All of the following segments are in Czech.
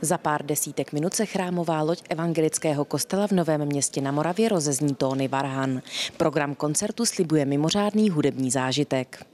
Za pár desítek minut se chrámová loď evangelického kostela v Novém Městě na Moravě rozezní tóny varhan. Program koncertu slibuje mimořádný hudební zážitek.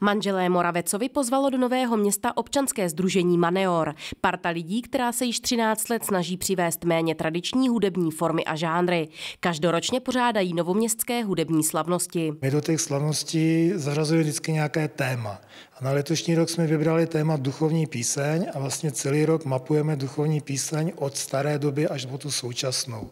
Manželé Moravecovi pozvalo do Nového Města občanské sdružení Maneor. Parta lidí, která se již 13 let snaží přivést méně tradiční hudební formy a žánry. Každoročně pořádají novoměstské hudební slavnosti. My do těch slavností zařazujeme vždycky nějaké téma. A na letošní rok jsme vybrali téma duchovní píseň a vlastně celý rok mapujeme duchovní píseň od staré doby až po tu současnou.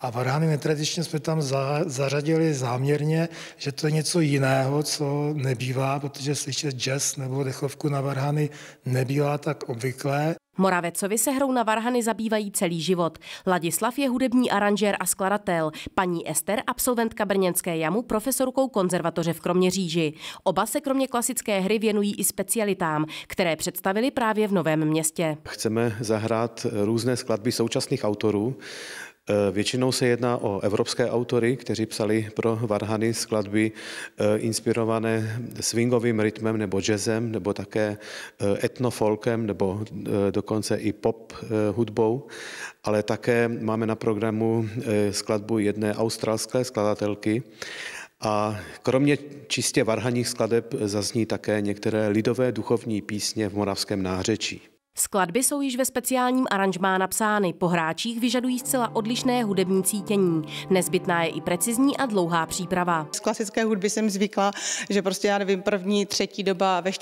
A varhany netradičně jsme tam zařadili záměrně, že to je něco jiného, co nebývá, protože slyšet jazz nebo dechovku na varhany nebývá tak obvyklé. Moravecovi se hrou na varhany zabývají celý život. Ladislav je hudební aranžér a skladatel, paní Ester, absolventka Brněnské Jamu, profesorkou konzervatoře v Kroměříži. Oba se kromě klasické hry věnují i specialitám, které představili právě v Novém Městě. Chceme zahrát různé skladby současných autorů. Většinou se jedná o evropské autory, kteří psali pro varhany skladby inspirované swingovým rytmem nebo jazzem, nebo také etnofolkem, nebo dokonce i pop hudbou. Ale také máme na programu skladbu jedné australské skladatelky. A kromě čistě varhaních skladeb zazní také některé lidové duchovní písně v moravském nářečí. Skladby jsou již ve speciálním aranžmá napsány, po hráčích vyžadují zcela odlišné hudební cítění. Nezbytná je i precizní a dlouhá příprava. Z klasické hudby jsem zvykla, že prostě já nevím, první, třetí doba ve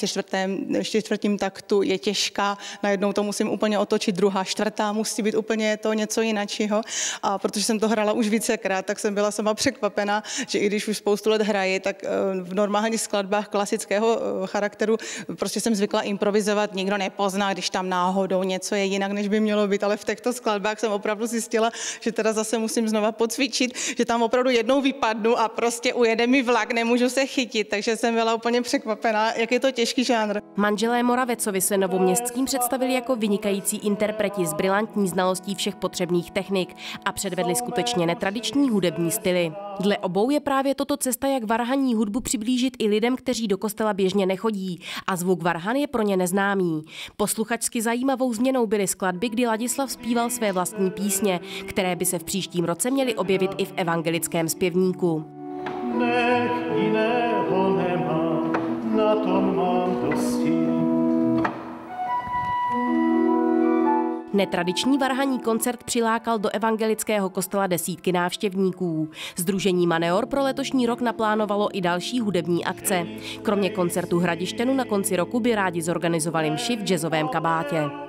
čtvrtém taktu je těžká, najednou to musím úplně otočit, druhá, čtvrtá musí být úplně to něco jináčího. A protože jsem to hrála už vícekrát, tak jsem byla sama překvapena, že i když už spoustu let hraji, tak v normálních skladbách klasického charakteru prostě jsem zvykla improvizovat, nikdo nepozná, když tam náhodou něco je jinak, než by mělo být, ale v těchto skladbách jsem opravdu zjistila, že teda zase musím znova pocvičit, že tam opravdu jednou vypadnu a prostě ujede mi vlak, nemůžu se chytit, takže jsem byla úplně překvapená, jak je to těžký žánr. Manželé Moravecovi se novoměstským představili jako vynikající interpreti s brilantní znalostí všech potřebných technik a předvedli skutečně netradiční hudební styly. Dle obou je právě toto cesta, jak varhaní hudbu přiblížit i lidem, kteří do kostela běžně nechodí a zvuk varhan je pro ně neznámý. Posluchačsky zajímavou změnou byly skladby, kdy Ladislav zpíval své vlastní písně, které by se v příštím roce měly objevit i v evangelickém zpěvníku. Nech jiného nemá, na tom mám dosti. Netradiční varhaní koncert přilákal do evangelického kostela desítky návštěvníků. Sdružení Maneor pro letošní rok naplánovalo i další hudební akce. Kromě koncertu Hradištěnu na konci roku by rádi zorganizovali mši v jazzovém kabátě.